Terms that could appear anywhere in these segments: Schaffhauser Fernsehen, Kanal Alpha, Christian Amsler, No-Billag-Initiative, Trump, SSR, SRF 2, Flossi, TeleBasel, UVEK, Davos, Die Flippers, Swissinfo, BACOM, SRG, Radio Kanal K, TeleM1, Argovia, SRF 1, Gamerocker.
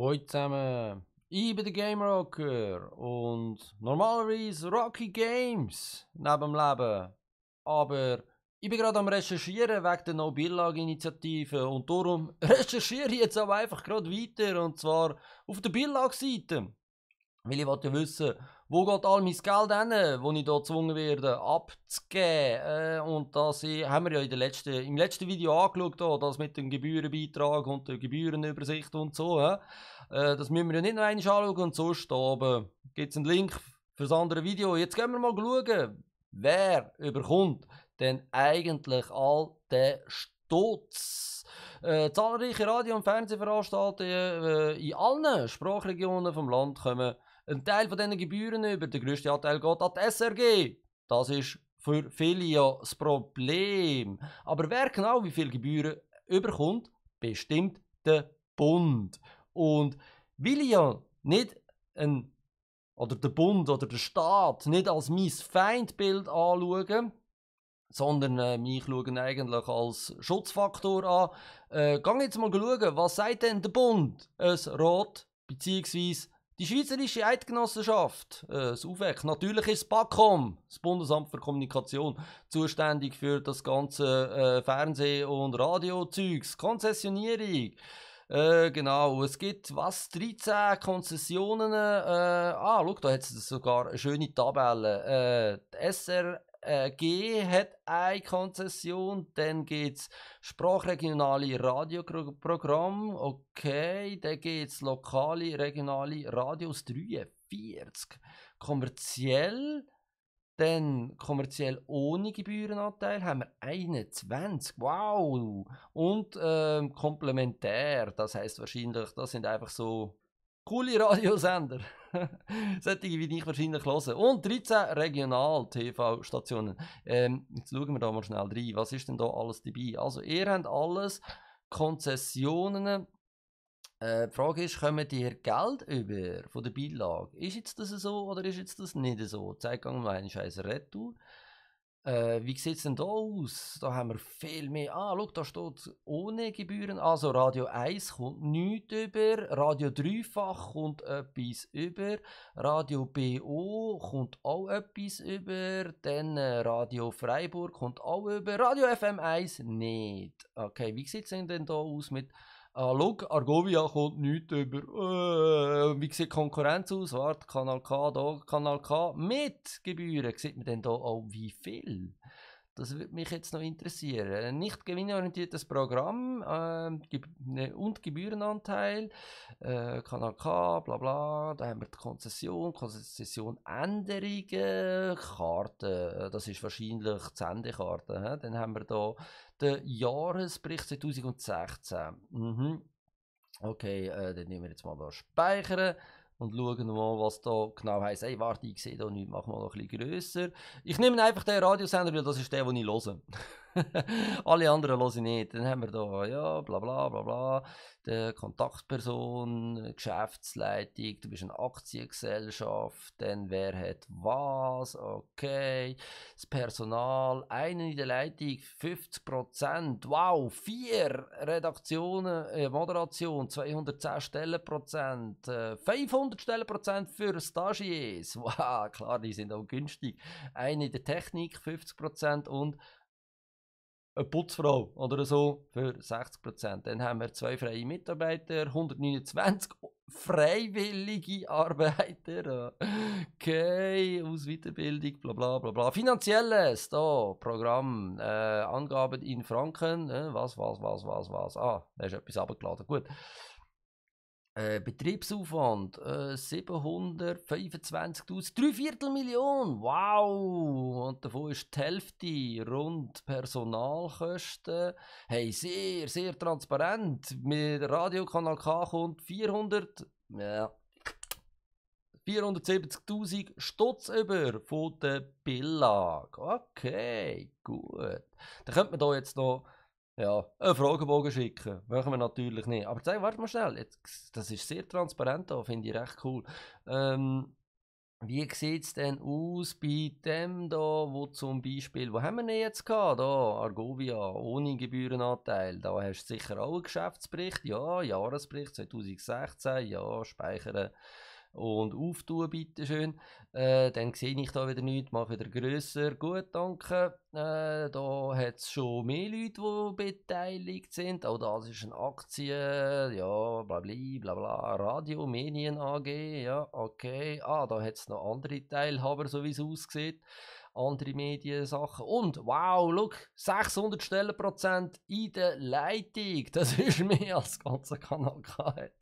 Hallo zusammen, ich bin der Gamerocker und normalerweise Rocky Games neben dem Leben. Aber ich bin gerade am Recherchieren wegen der No-Billag-Initiative und darum recherchiere ich jetzt aber einfach gerade weiter und zwar auf der Billag-Seite. Weil ich wollte wissen, wo geht all mein Geld hin, das ich hier gezwungen werde abzugeben. Und das haben wir ja im letzten Video angeschaut, hier, das mit dem Gebührenbeitrag und der Gebührenübersicht und so. Das müssen wir ja nicht noch einmal anschauen. Und sonst gibt es einen Link für das andere Video. Jetzt gehen wir mal schauen, wer überkommt denn eigentlich all den Stutz. Zahlreiche Radio- und Fernsehveranstaltungen in allen Sprachregionen vom Land kommen ein Teil von diesen Gebühren über. Der grösste Anteil geht an die SRG. Das ist für viele ja das Problem. Aber wer genau wie viel Gebühren überkommt, bestimmt der Bund. Und weil ich ja nicht der Bund oder der Staat nicht als mein Feindbild anschaue, sondern mich schauen eigentlich als Schutzfaktor an, gehen jetzt mal schauen, was sagt denn der Bund, das Rat, beziehungsweise die Schweizerische Eidgenossenschaft, das UVEK, natürlich ist das BACOM, das Bundesamt für Kommunikation, zuständig für das ganze Fernseh- und Radiozeugs, Konzessionierung. Genau, es gibt 13 Konzessionen. Schau, da hat es sogar eine schöne Tabelle. Die SRG hat eine Konzession, dann gibt es sprachregionale Radioprogramme, okay, dann gibt es lokale, regionale Radios 43, kommerziell, dann kommerziell ohne Gebührenanteil haben wir 21, wow, und komplementär, das heisst wahrscheinlich, das sind einfach so coole Radiosender. Solche wie ich wahrscheinlich hören. Und 13 Regional-TV-Stationen. Jetzt schauen wir da mal schnell rein. Was ist denn da alles dabei? Also, ihr habt alles Konzessionen. Die Frage ist, kommen die Geld über von der Beilage? Ist jetzt das so oder ist jetzt das nicht so? Zeitgang mal einen Scheiß Retour. Wie sieht es denn da aus? Da haben wir viel mehr. Schau, da steht ohne Gebühren. Also Radio 1 kommt nichts über, Radio 3-fach kommt etwas über, Radio BO kommt auch etwas über, dann Radio Freiburg kommt auch über, Radio FM 1 nicht. Okay, wie sieht es denn da aus mit schau, Argovia kommt nichts über. Wie sieht Konkurrenz aus? Warte, Kanal K, da, Kanal K mit Gebühren. Sieht man denn da auch wie viel? Das würde mich jetzt noch interessieren. Nicht gewinnorientiertes Programm und Gebührenanteil. Kanal K, bla bla. Da haben wir die Konzession, Konzessionänderungen, Karten. Das ist wahrscheinlich die Sendekarte. He? Dann haben wir hier den Jahresbericht 2016. Mhm. Okay, dann nehmen wir jetzt mal da Speichern. Und schauen mal, was da genau heisst. Hey, warte, ich sehe da nichts, machen wir noch ein bisschen grösser. Ich nehme einfach den Radiosender, weil das ist der, den ich höre. Alle anderen höre ich nicht. Dann haben wir da, ja, bla bla bla bla, die Kontaktperson, Geschäftsleitung, du bist eine Aktiengesellschaft, dann wer hat was, okay. Das Personal, einen in der Leitung, 50%, wow, 4 Redaktionen, Moderation, 210 Stellenprozent, 500 Stellenprozent für Stagiaires, wow, klar, die sind auch günstig. Eine in der Technik, 50% und eine Putzfrau oder so für 60%. Dann haben wir 2 freie Mitarbeiter, 129 freiwillige Arbeiter. Okay, aus Weiterbildung, bla bla bla bla. Finanzielles, da, Programm, Angaben in Franken, was. Da ist etwas abgeladen, gut. Betriebsaufwand 725.000, 3/4 Million, wow! Und davon ist die Hälfte rund Personalkosten. Hey, sehr, sehr transparent. Mit Radio Kanal K kommt 470.000 Stutz über von der Billag. Okay, gut. Dann könnte man da jetzt noch ja, einen Fragebogen schicken. Machen wir natürlich nicht. Aber zeig, warte mal schnell. Jetzt, das ist sehr transparent da, finde ich recht cool. Wie sieht es denn aus bei dem da, wo zum Beispiel, wo haben wir denn jetzt gehabt? Da, Argovia, ohne Gebührenanteil. Da hast du sicher auch einen Geschäftsbericht. Ja, Jahresbericht 2016. Ja, speichern und auftun, bitteschön. Dann sehe ich da wieder nichts, mache wieder grösser. Gut, danke. Da hat es schon mehr Leute, die beteiligt sind. Auch das ist eine Aktie. Ja, bla bla bla. Radio, Medien AG. Ja, okay. Ah, da hat es noch andere Teilhaber, so wie es aussieht. Andere Mediensachen. Und wow, look, 600 Stellenprozent in der Leitung. Das ist mehr als der ganze Kanal K hat.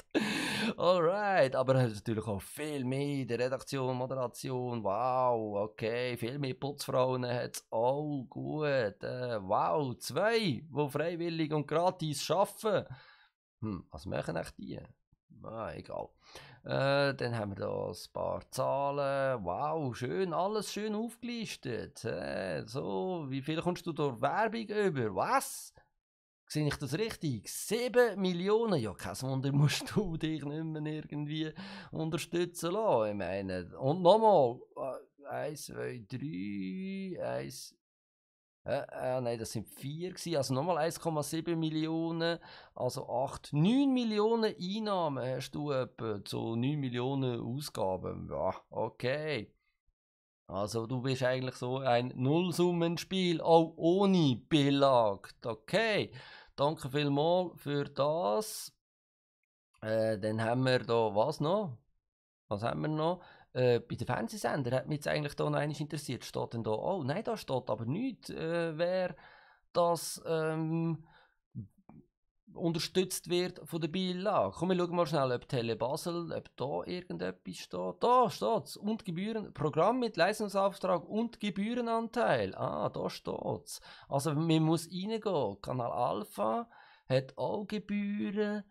Alright, aber er hat natürlich auch viel mehr in der Redaktion, Moderation. Wow, okay, viel mehr Putzfrauen hat es auch. Gut. Wow, 2, die freiwillig und gratis arbeiten. Was machen eigentlich die? Ah, egal. Dann haben wir da ein paar Zahlen. Wow, schön, alles schön aufgelistet. So, wie viel kommst du durch Werbung über? Was? Sehe ich das richtig? 7 Millionen? Ja, kein Wunder, musst du dich nicht mehr irgendwie unterstützen lassen. Ich meine, und nochmal. 1, 2, 3, 1... nein, das sind 4 gewesen. Also nochmal 1,7 Millionen, also 8, 9 Millionen Einnahmen hast du etwa zu 9 Millionen Ausgaben. Ja, okay. Also du bist eigentlich so ein Nullsummenspiel, auch ohne Belag. Okay, danke vielmals für das. Dann haben wir da was noch? Was haben wir noch? Bei den Fernsehsendern hat mich jetzt eigentlich da noch einiges interessiert. Steht denn da, oh nein, da steht aber nichts, wer das unterstützt wird von der Beilage. Komm, wir schauen mal schnell, ob TeleBasel, ob da irgendetwas steht. Da steht's. Und Gebühren, Programm mit Leistungsauftrag und Gebührenanteil. Ah, da steht's. Also, man muss reingehen. Kanal Alpha hat auch Gebühren.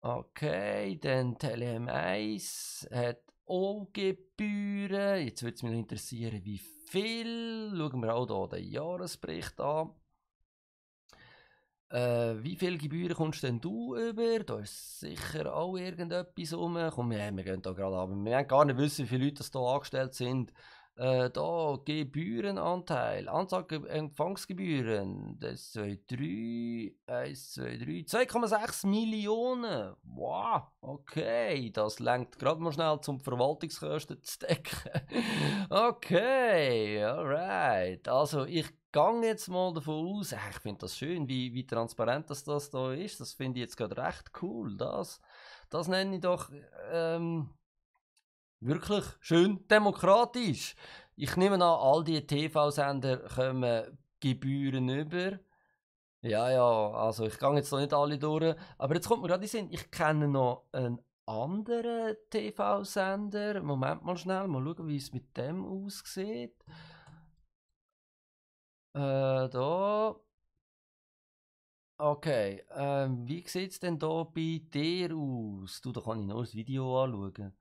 Okay, dann TeleM1 hat auch Gebühren. Jetzt würde es mich noch interessieren, wie viel. Schauen wir auch hier den Jahresbericht an. Wie viel Gebühren kommst denn du über? Da ist sicher auch irgendetwas rum. Komm, wir gehen da gerade ab. Wir wollen gar nicht wissen, wie viele Leute das hier angestellt sind. Da Gebührenanteil, Anzahl Empfangsgebühren, das 2,6 Millionen. Wow, okay, das lenkt gerade mal schnell, um die Verwaltungskosten zu decken. Okay, alright. Also ich gehe jetzt mal davon aus, ich finde das schön, wie transparent das da ist. Das finde ich jetzt gerade recht cool. Das nenne ich doch... wirklich schön demokratisch. Ich nehme an, all die TV-Sender kommen Gebühren über. Ja, also ich gehe jetzt noch nicht alle durch. Aber jetzt kommt mir gerade in den Sinn, ich kenne noch einen anderen TV-Sender. Moment mal schnell, mal schauen, wie es mit dem aussieht. Da. Okay, wie sieht es denn da bei dir aus? Du, da kann ich noch das Video anschauen.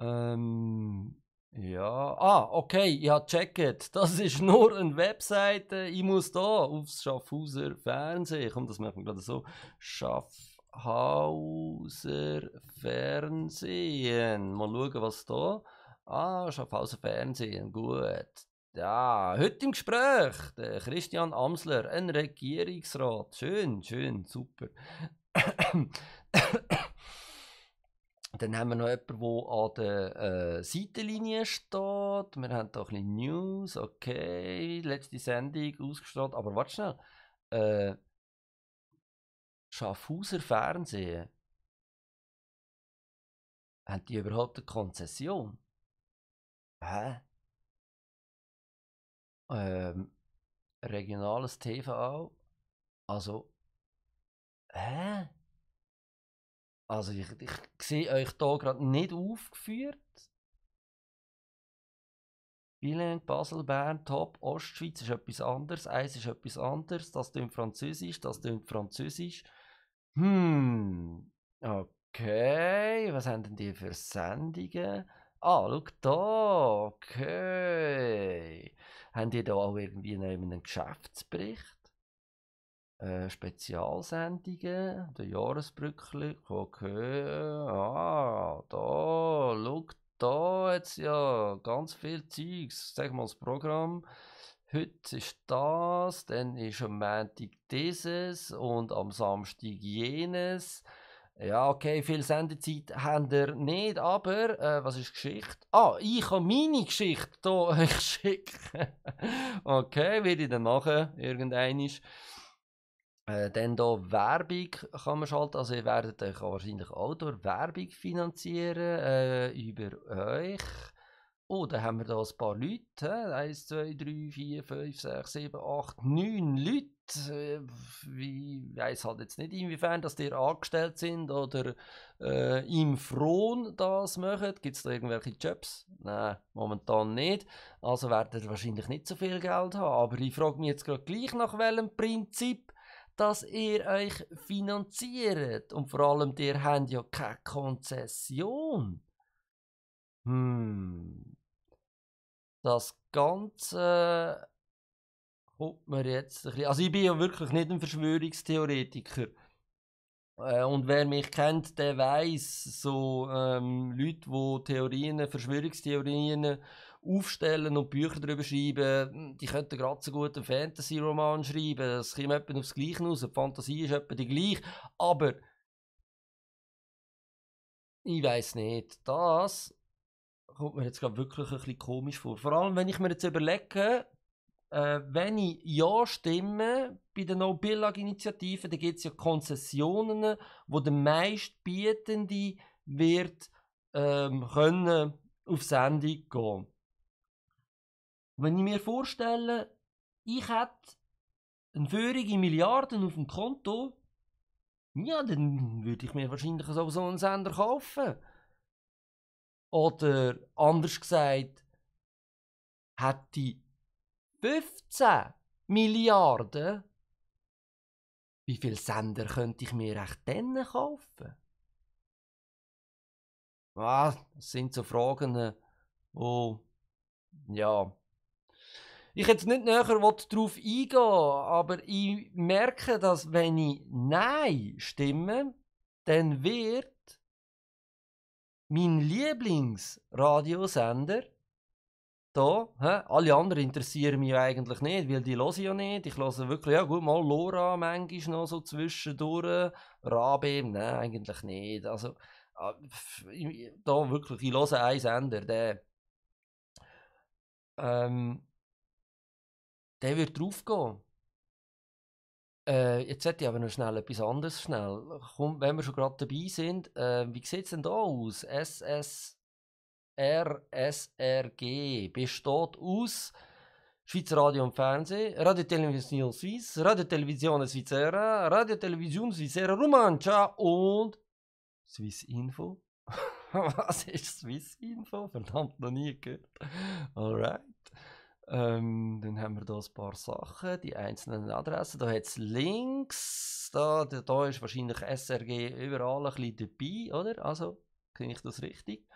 Ja, okay, ich habe gecheckt. Das ist nur eine Webseite. Ich muss da aufs Schaffhauser Fernsehen. Komm, das merkt man gerade so. Schaffhauser Fernsehen. Mal schauen, was da. Ah, Schaffhauser Fernsehen, gut. Ja, heute im Gespräch, der Christian Amsler, ein Regierungsrat. Schön, schön, super. Dann haben wir noch jemanden, der an der Seitenlinie steht. Wir haben hier ein bisschen News. Okay, letzte Sendung ausgestrahlt. Aber warte schnell. Schaffhauser Fernsehen. Haben die überhaupt eine Konzession? Hä? Regionales TV? Also. Hä? Also ich sehe euch hier gerade nicht aufgeführt. Bielend, Basel, Bern, Top, Ostschweiz ist etwas anderes, Eis ist etwas anderes, das tönt Französisch, das tönt Französisch. Okay, was haben denn die für Sendungen? Ah, schau da, okay. Haben die da auch irgendwie einen Geschäftsbericht? Spezialsendungen, der Jahresbrückblick, okay, da, schau da jetzt ja ganz viel Zeugs. Sag mal das Programm. Heute ist das, dann ist am Montag dieses und am Samstag jenes. Ja, okay, viel Sendezeit haben wir nicht, aber was ist Geschichte? Ah, ich habe meine Geschichte hier geschickt. Okay, werde ich dann machen, irgendeinisch. Dann hier Werbung kann man schalten, also ihr werdet euch wahrscheinlich auch durch Werbung finanzieren über euch. Oh, dann haben wir da ein paar Leute. 1, 2, 3, 4, 5, 6, 7, 8, 9 Leute. Ich weiss halt jetzt nicht, inwiefern dass die angestellt sind oder im Fron das machen. Gibt es da irgendwelche Jobs? Nein, momentan nicht. Also werden ihr wahrscheinlich nicht so viel Geld haben. Aber ich frage mich jetzt gerade gleich, nach welchem Prinzip dass ihr euch finanziert. Und vor allem, ihr habt ja keine Konzession. Das Ganze kommt mir jetzt ein bisschen... Also ich bin ja wirklich nicht ein Verschwörungstheoretiker. Und wer mich kennt, der weiß, so Leute, die Theorien, Verschwörungstheorien aufstellen und Bücher darüber schreiben, die könnten gerade so gut einen Fantasy-Roman schreiben. Es kommt etwa aufs Gleiche raus. Die Fantasie ist etwa die gleiche. Aber... ich weiss nicht, das kommt mir jetzt gerade wirklich ein bisschen komisch vor. Vor allem, wenn ich mir jetzt überlege, wenn ich ja stimme bei der No-Billag-Initiative, dann gibt es ja Konzessionen, wo der meistbietende wird können auf Sendung gehen. Wenn ich mir vorstelle, ich hätte eine Führung in Milliarden auf dem Konto, ja, dann würde ich mir wahrscheinlich so einen Sender kaufen. Oder anders gesagt, hätte ich 15 Milliarden, wie viele Sender könnte ich mir echt dann kaufen? Ah, das sind so Fragen, wo ja... ich jetzt nicht näher darauf eingehen, aber ich merke, dass wenn ich Nein stimme, dann wird mein Lieblingsradiosender da, alle anderen interessieren mich ja eigentlich nicht, weil die höre ich ja nicht. Ich höre wirklich, ja gut, mal Lora manchmal noch so zwischendurch, Rabe, nein, eigentlich nicht. Also, da wirklich, ich höre einen Sender, der... der wird drauf gehen. Jetzt hätte ich aber noch schnell etwas anderes. Komm, wenn wir schon gerade dabei sind, wie sieht es denn da aus? SSR, SRG besteht aus Schweizer Radio und Fernsehen, Radio Television Suisse, Radio Televisione Svizzera, Radio Television Svizzera Romancia und Swissinfo. Was ist Swissinfo? Verdammt, noch nie gehört. Alright. Dann haben wir hier ein paar Sachen, die einzelnen Adressen. Da hat es Links, da ist wahrscheinlich SRG überall ein bisschen dabei, oder? Also, kenne ich das richtig?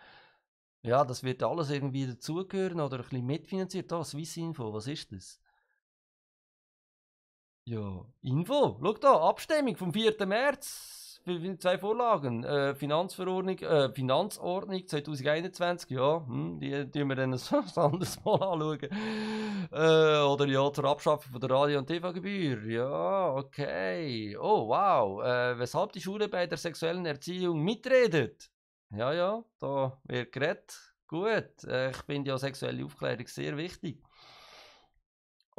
Ja, das wird alles irgendwie dazugehören oder ein bisschen mitfinanziert. Da, Swissinfo, was ist das? Ja, Info, schau da, Abstimmung vom 4. März, 2 Vorlagen, Finanzverordnung, Finanzordnung 2021, ja, die tun wir dann ein anderes Mal anschauen. Oder ja, zur Abschaffung von der Radio- und TV-Gebühr, ja, okay. Oh, wow, weshalb die Schule bei der sexuellen Erziehung mitredet? Ja, ja, da wird geredet. Gut, ich finde ja sexuelle Aufklärung sehr wichtig.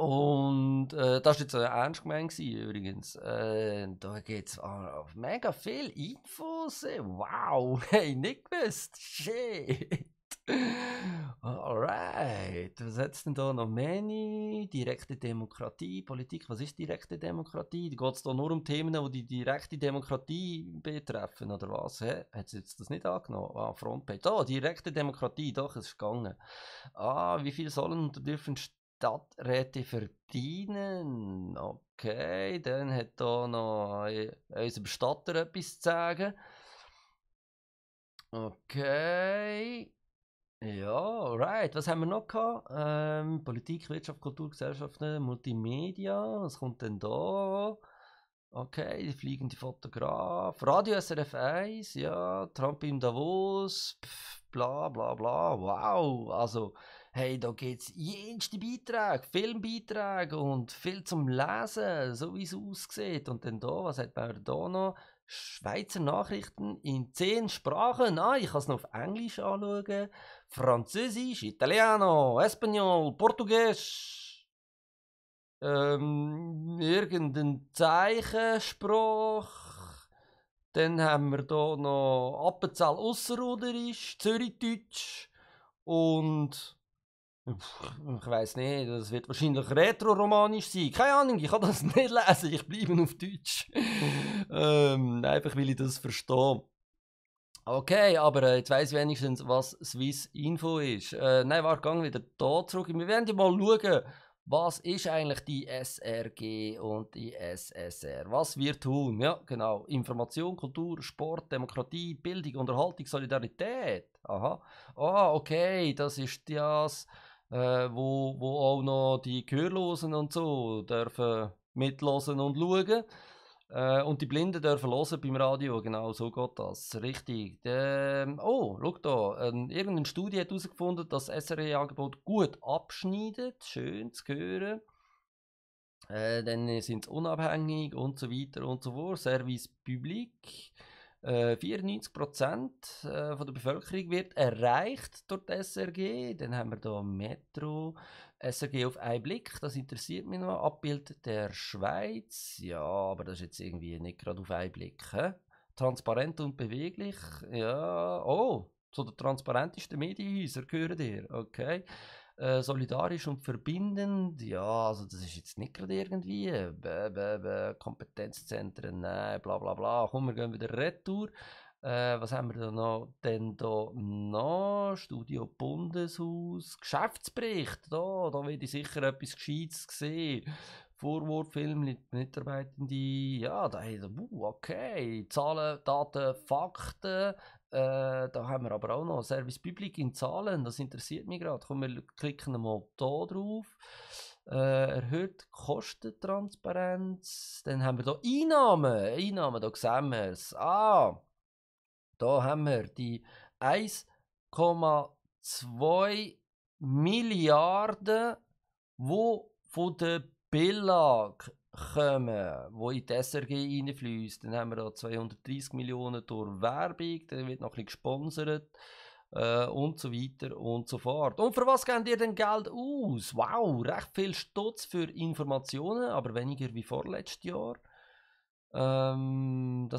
Und das war jetzt ernst gemeint übrigens. Da geht es auf mega viele Infos. Wow, hey, nicht gewusst. Shit. Alright. Was hat es denn da noch? Menü, direkte Demokratie, Politik. Was ist direkte Demokratie? Geht es da nur um Themen, die direkte Demokratie betreffen, oder was? Hat es jetzt das nicht angenommen? Ah, Frontpage. Da, direkte Demokratie. Doch, es ist gegangen. Ah, wie viel sollen und dürfen Stadträte verdienen? Okay, dann hat da noch unser Bestatter etwas zu sagen. Okay. Ja, right. Was haben wir noch gehabt? Politik, Wirtschaft, Kultur, Gesellschaft, Multimedia. Was kommt denn da? Okay, die fliegende Fotograf. Radio SRF 1, ja. Trump im Davos. bla bla bla, wow, also hey, da gibt es jenste Beiträge, Filmbeiträge und viel zum Lesen, so wie es aussieht. Und dann da, was hat man da noch? Schweizer Nachrichten in 10 Sprachen. Ah, ich kann es noch auf Englisch anschauen. Französisch, Italiano, Espanol, Portugiesisch. Irgendein Zeichensprache. Dann haben wir hier noch Appenzell Ausserrhoderisch, Zürichdeutsch und ich weiss nicht, das wird wahrscheinlich retroromanisch sein. Keine Ahnung, ich kann das nicht lesen, ich bleibe auf Deutsch. Einfach weil ich das verstehe. Okay, aber jetzt weiss ich wenigstens, was Swissinfo ist. Nein, warte, gang wieder da zurück. Wir werden ja mal schauen, was ist eigentlich die SRG und die SSR? Was wir tun? Ja, genau. Information, Kultur, Sport, Demokratie, Bildung, Unterhaltung, Solidarität. Aha. Ah, okay, das ist das, wo auch noch die Gehörlosen und so dürfen mitlosen und schauen. Und die Blinden dürfen hören beim Radio, genau, so geht das, richtig. Oh, schau da, irgendeine Studie hat herausgefunden, dass das SRG-Angebot gut abschneidet, schön zu hören. Dann sind sie unabhängig und so weiter und so fort. Service Public, 94% von der Bevölkerung wird erreicht durch das SRG. Dann haben wir hier Metro. SRG auf einen Blick, das interessiert mich noch. Abbild der Schweiz. Ja, aber das ist jetzt irgendwie nicht gerade auf einen Blick. He? Transparent und beweglich. Ja, oh, so der transparenteste Medienhäuser gehören dir. Okay. Solidarisch und verbindend. Ja, also das ist jetzt nicht gerade irgendwie. Kompetenzzentren, nein, bla bla bla. Komm, wir gehen wieder retour. Was haben wir da noch? Denn da noch Studio Bundeshaus, Geschäftsbericht, da werde ich sicher etwas Gescheites sehen. Vorwort, Film, Mitarbeitende, ja, da okay, Zahlen, Daten, Fakten, da haben wir aber auch noch Service Public in Zahlen, das interessiert mich gerade. Komm, wir klicken mal da drauf. Erhöht Kostentransparenz, dann haben wir da Einnahmen, da sehen wir es. Ah, da haben wir die 1,2 Milliarden, die von der BILAG kommen, die in die SRG reinfließen. Dann haben wir da 230 Millionen durch Werbung, dann wird noch ein bisschen gesponsert und so weiter und so fort. Und für was gebt ihr denn Geld aus? Wow, recht viel Stutz für Informationen, aber weniger wie vorletztes Jahr. Das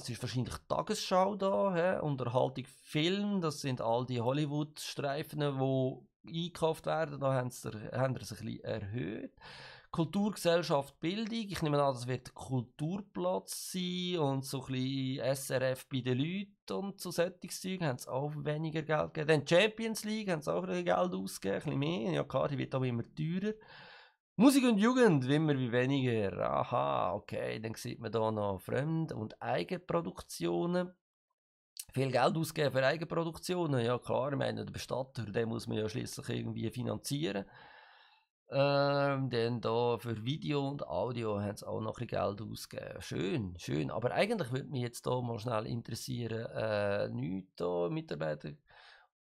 ist wahrscheinlich Tagesschau da, he? Unterhaltung, Film, das sind all die Hollywood-Streifen, die eingekauft werden, da haben sie es ein bisschen erhöht. Kultur, Gesellschaft, Bildung, ich nehme an, das wird Kulturplatz sein und so ein bisschen SRF bei den Leuten und so solches Zeug, haben sie auch weniger Geld gegeben. Dann Champions League, haben sie auch ein bisschen Geld ausgegeben, ein bisschen mehr, ja klar, die wird auch immer teurer. Musik und Jugend, wie immer wie weniger. Aha, okay, dann sieht man da noch Fremd- und Eigenproduktionen. Viel Geld ausgeben für Eigenproduktionen, ja klar, ich meine, der Bestatter, den muss man ja schließlich irgendwie finanzieren. Denn da für Video und Audio haben sie auch noch ein bisschen Geld ausgegeben. Schön, schön, aber eigentlich würde mich jetzt da mal schnell interessieren, nichts da, Mitarbeiter.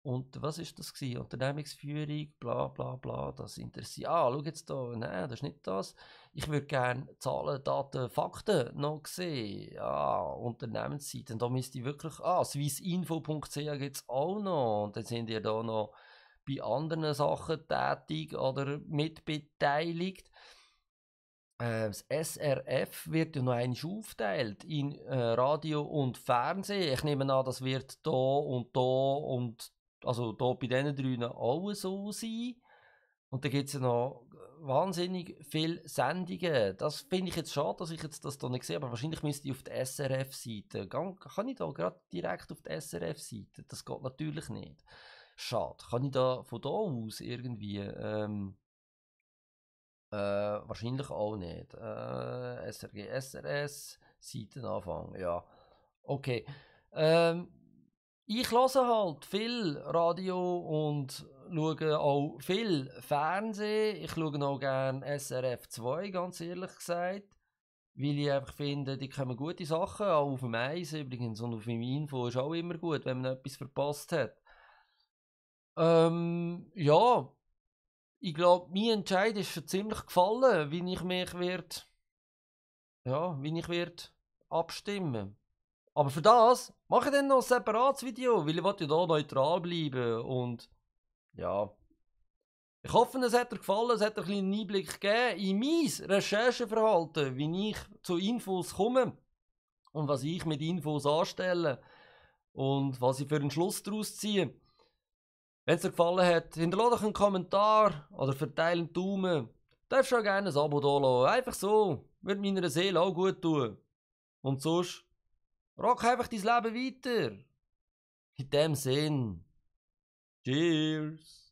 Und was ist das gewesen? Unternehmensführung, bla bla bla, das interessiert. Ah, schau jetzt da, nein, das ist nicht das. Ich würde gerne Zahlen, Daten, Fakten noch sehen. Ah, Unternehmensseiten, da müsste ich wirklich, swissinfo.ch gibt es auch noch. Und dann sind ihr da noch bei anderen Sachen tätig oder mitbeteiligt. Das SRF wird ja noch einmal aufgeteilt in Radio und Fernsehen. Ich nehme an, das wird da und da und also da bei diesen drüben auch so sein. Und da gibt es ja noch wahnsinnig viele Sendungen. Das finde ich jetzt schade, dass ich jetzt das hier nicht sehe, aber wahrscheinlich müsste ich auf die SRF-Seite. Kann ich da gerade direkt auf die SRF-Seite? Das geht natürlich nicht. Schade. Kann ich da von da aus irgendwie... wahrscheinlich auch nicht. SRG, SRS, Seitenanfang, ja. Okay. Ich höre halt viel Radio und schaue auch viel Fernsehen. Ich schaue auch gerne SRF 2, ganz ehrlich gesagt. Weil ich einfach finde, die kommen gute Sachen, auch auf dem Eis übrigens und auf dem Info ist auch immer gut, wenn man etwas verpasst hat. Ja, ich glaube, mein Entscheid ist schon ziemlich gefallen, wie ich mich wird, ja, wie ich wird abstimmen. Aber für das mache ich dann noch ein separates Video, weil ich will ja da neutral bleiben und ja. Ich hoffe, es hat dir gefallen, es hat dir einen kleinen Einblick gegeben in mein Rechercheverhalten, wie ich zu Infos komme und was ich mit Infos anstelle und was ich für einen Schluss daraus ziehe. Wenn es dir gefallen hat, hinterlasse doch einen Kommentar oder verteile einen Daumen. Du darfst auch gerne ein Abo da lassen. Einfach so, würde meiner Seele auch gut tun. Und sonst, rock einfach dein Leben weiter. In dem Sinn, cheers.